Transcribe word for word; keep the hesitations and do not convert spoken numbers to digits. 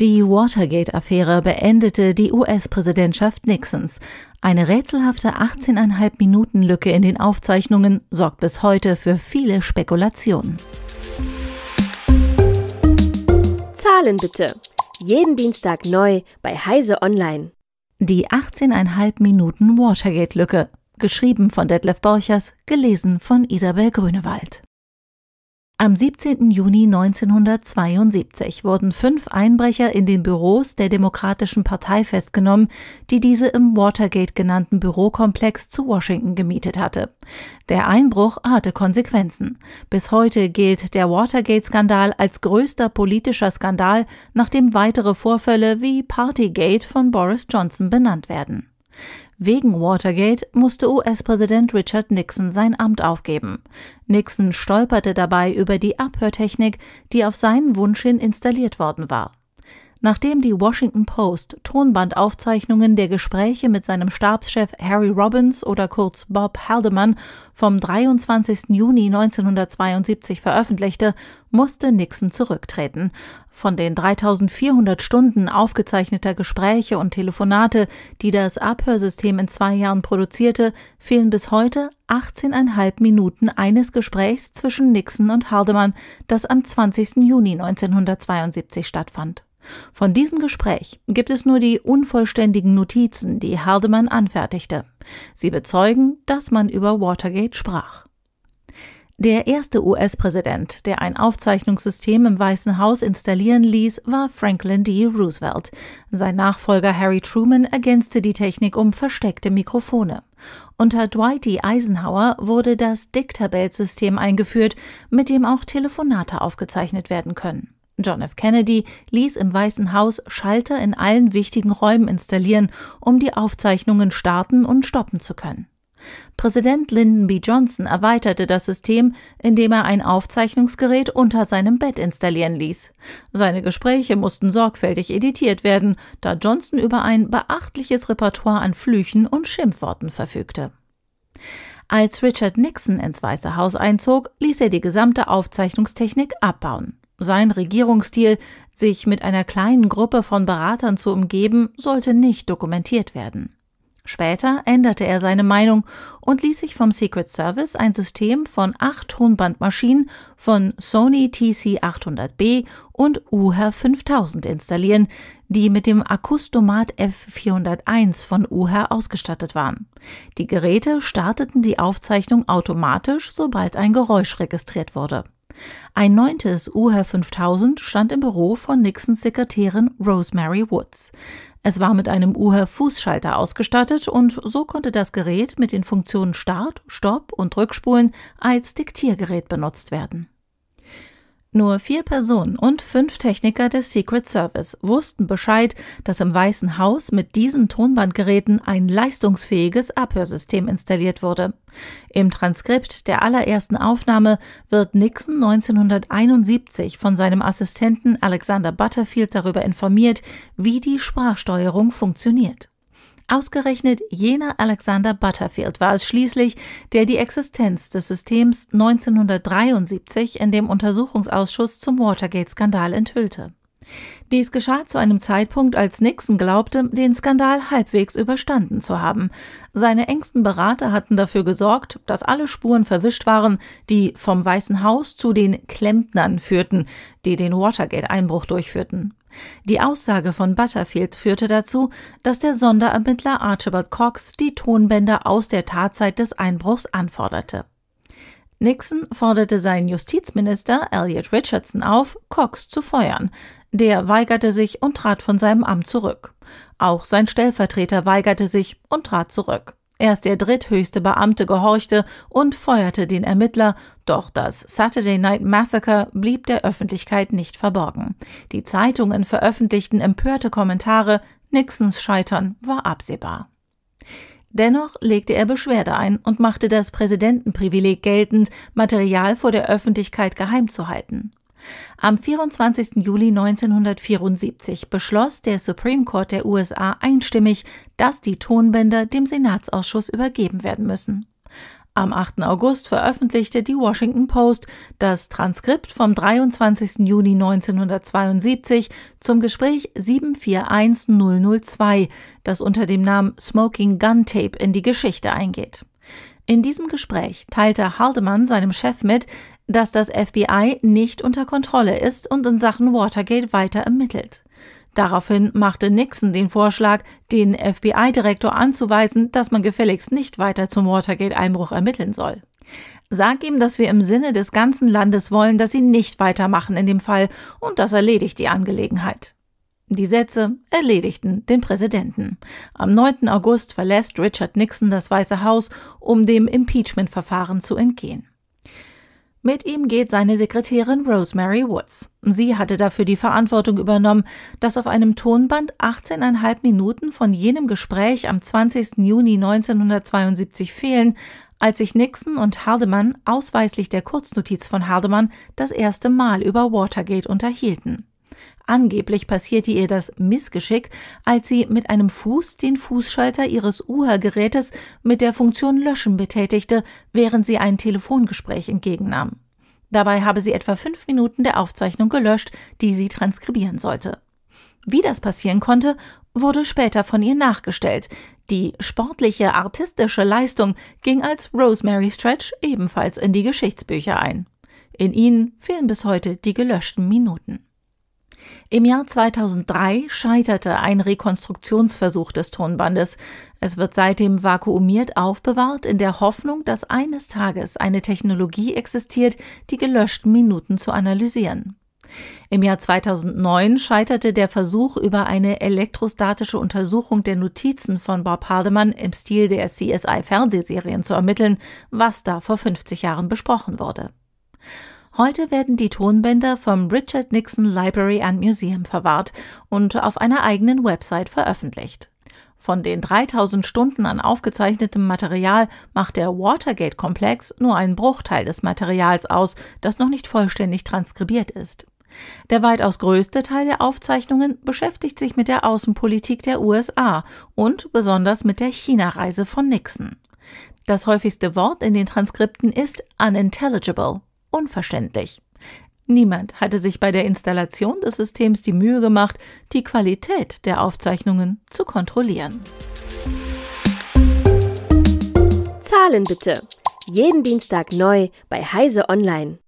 Die Watergate-Affäre beendete die U S-Präsidentschaft Nixons. Eine rätselhafte achtzehn Komma fünf Minuten Lücke in den Aufzeichnungen sorgt bis heute für viele Spekulationen. Zahlen bitte! Jeden Dienstag neu bei Heise Online. Die achtzehn Komma fünf Minuten Watergate-Lücke. Geschrieben von Detlef Borchers, gelesen von Isabel Grünewald. Am siebzehnten Juni neunzehnhundertzweiundsiebzig wurden fünf Einbrecher in den Büros der Demokratischen Partei festgenommen, die diese im Watergate genannten Bürokomplex zu Washington gemietet hatte. Der Einbruch hatte Konsequenzen. Bis heute gilt der Watergate-Skandal als größter politischer Skandal, nachdem weitere Vorfälle wie Partygate von Boris Johnson benannt werden. Wegen Watergate musste U S-Präsident Richard Nixon sein Amt aufgeben. Nixon stolperte dabei über die Abhörtechnik, die auf seinen Wunsch hin installiert worden war. Nachdem die Washington Post Tonbandaufzeichnungen der Gespräche mit seinem Stabschef Harry Robbins oder kurz Bob Haldeman vom dreiundzwanzigsten Juni neunzehnhundertzweiundsiebzig veröffentlichte, musste Nixon zurücktreten. Von den dreitausendvierhundert Stunden aufgezeichneter Gespräche und Telefonate, die das Abhörsystem in zwei Jahren produzierte, fehlen bis heute achtzehn Komma fünf Minuten eines Gesprächs zwischen Nixon und Haldeman, das am zwanzigsten Juni neunzehnhundertzweiundsiebzig stattfand. Von diesem Gespräch gibt es nur die unvollständigen Notizen, die Haldeman anfertigte. Sie bezeugen, dass man über Watergate sprach. Der erste U S-Präsident, der ein Aufzeichnungssystem im Weißen Haus installieren ließ, war Franklin D. Roosevelt. Sein Nachfolger Harry Truman ergänzte die Technik um versteckte Mikrofone. Unter Dwight D. Eisenhower wurde das Dictabel-System eingeführt, mit dem auch Telefonate aufgezeichnet werden können. John F. Kennedy ließ im Weißen Haus Schalter in allen wichtigen Räumen installieren, um die Aufzeichnungen starten und stoppen zu können. Präsident Lyndon B. Johnson erweiterte das System, indem er ein Aufzeichnungsgerät unter seinem Bett installieren ließ. Seine Gespräche mussten sorgfältig editiert werden, da Johnson über ein beachtliches Repertoire an Flüchen und Schimpfworten verfügte. Als Richard Nixon ins Weiße Haus einzog, ließ er die gesamte Aufzeichnungstechnik abbauen. Sein Regierungsstil, sich mit einer kleinen Gruppe von Beratern zu umgeben, sollte nicht dokumentiert werden. Später änderte er seine Meinung und ließ sich vom Secret Service ein System von acht Tonbandmaschinen von Sony T C achthundert B und Uher fünftausend installieren, die mit dem Akustomat F vierhunderteins von Uher ausgestattet waren. Die Geräte starteten die Aufzeichnung automatisch, sobald ein Geräusch registriert wurde. Ein neuntes Uher fünftausend stand im Büro von Nixons Sekretärin Rosemary Woods. Es war mit einem Uher-Fußschalter ausgestattet und so konnte das Gerät mit den Funktionen Start, Stopp und Rückspulen als Diktiergerät benutzt werden. Nur vier Personen und fünf Techniker des Secret Service wussten Bescheid, dass im Weißen Haus mit diesen Tonbandgeräten ein leistungsfähiges Abhörsystem installiert wurde. Im Transkript der allerersten Aufnahme wird Nixon neunzehnhunderteinundsiebzig von seinem Assistenten Alexander Butterfield darüber informiert, wie die Sprachsteuerung funktioniert. Ausgerechnet jener Alexander Butterfield war es schließlich, der die Existenz des Systems neunzehnhundertdreiundsiebzig in dem Untersuchungsausschuss zum Watergate-Skandal enthüllte. Dies geschah zu einem Zeitpunkt, als Nixon glaubte, den Skandal halbwegs überstanden zu haben. Seine engsten Berater hatten dafür gesorgt, dass alle Spuren verwischt waren, die vom Weißen Haus zu den Klempnern führten, die den Watergate-Einbruch durchführten. Die Aussage von Butterfield führte dazu, dass der Sonderermittler Archibald Cox die Tonbänder aus der Tatzeit des Einbruchs anforderte. Nixon forderte seinen Justizminister Elliot Richardson auf, Cox zu feuern. Der weigerte sich und trat von seinem Amt zurück. Auch sein Stellvertreter weigerte sich und trat zurück. Erst der dritthöchste Beamte gehorchte und feuerte den Ermittler, doch das Saturday Night Massacre blieb der Öffentlichkeit nicht verborgen. Die Zeitungen veröffentlichten empörte Kommentare, Nixons Scheitern war absehbar. Dennoch legte er Beschwerde ein und machte das Präsidentenprivileg geltend, Material vor der Öffentlichkeit geheim zu halten. Am vierundzwanzigsten Juli neunzehnhundertvierundsiebzig beschloss der Supreme Court der U S A einstimmig, dass die Tonbänder dem Senatsausschuss übergeben werden müssen. Am achten August veröffentlichte die Washington Post das Transkript vom dreiundzwanzigsten Juni neunzehnhundertzweiundsiebzig zum Gespräch sieben vier eins null null zwei, das unter dem Namen Smoking Gun Tape in die Geschichte eingeht. In diesem Gespräch teilte Haldeman seinem Chef mit, dass das F B I nicht unter Kontrolle ist und in Sachen Watergate weiter ermittelt. Daraufhin machte Nixon den Vorschlag, den F B I-Direktor anzuweisen, dass man gefälligst nicht weiter zum Watergate-Einbruch ermitteln soll. Sag ihm, dass wir im Sinne des ganzen Landes wollen, dass sie nicht weitermachen in dem Fall, und das erledigt die Angelegenheit. Die Sätze erledigten den Präsidenten. Am neunten August verlässt Richard Nixon das Weiße Haus, um dem Impeachment-Verfahren zu entgehen. Mit ihm geht seine Sekretärin Rosemary Woods. Sie hatte dafür die Verantwortung übernommen, dass auf einem Tonband achtzehn Komma fünf Minuten von jenem Gespräch am zwanzigsten Juni neunzehnhundertzweiundsiebzig fehlen, als sich Nixon und Haldeman ausweislich der Kurznotiz von Haldeman das erste Mal über Watergate unterhielten. Angeblich passierte ihr das Missgeschick, als sie mit einem Fuß den Fußschalter ihres Uher-Gerätes mit der Funktion Löschen betätigte, während sie ein Telefongespräch entgegennahm. Dabei habe sie etwa fünf Minuten der Aufzeichnung gelöscht, die sie transkribieren sollte. Wie das passieren konnte, wurde später von ihr nachgestellt. Die sportliche, artistische Leistung ging als Rosemary Stretch ebenfalls in die Geschichtsbücher ein. In ihnen fehlen bis heute die gelöschten Minuten. Im Jahr zweitausenddrei scheiterte ein Rekonstruktionsversuch des Tonbandes. Es wird seitdem vakuumiert aufbewahrt, in der Hoffnung, dass eines Tages eine Technologie existiert, die gelöschten Minuten zu analysieren. Im Jahr zweitausendneun scheiterte der Versuch, über eine elektrostatische Untersuchung der Notizen von Bob Haldeman im Stil der C S I-Fernsehserien zu ermitteln, was da vor fünfzig Jahren besprochen wurde. Heute werden die Tonbänder vom Richard Nixon Library and Museum verwahrt und auf einer eigenen Website veröffentlicht. Von den dreitausend Stunden an aufgezeichnetem Material macht der Watergate-Komplex nur einen Bruchteil des Materials aus, das noch nicht vollständig transkribiert ist. Der weitaus größte Teil der Aufzeichnungen beschäftigt sich mit der Außenpolitik der U S A und besonders mit der China-Reise von Nixon. Das häufigste Wort in den Transkripten ist unintelligible. Unverständlich. Niemand hatte sich bei der Installation des Systems die Mühe gemacht, die Qualität der Aufzeichnungen zu kontrollieren. Zahlen bitte. Jeden Dienstag neu bei Heise Online.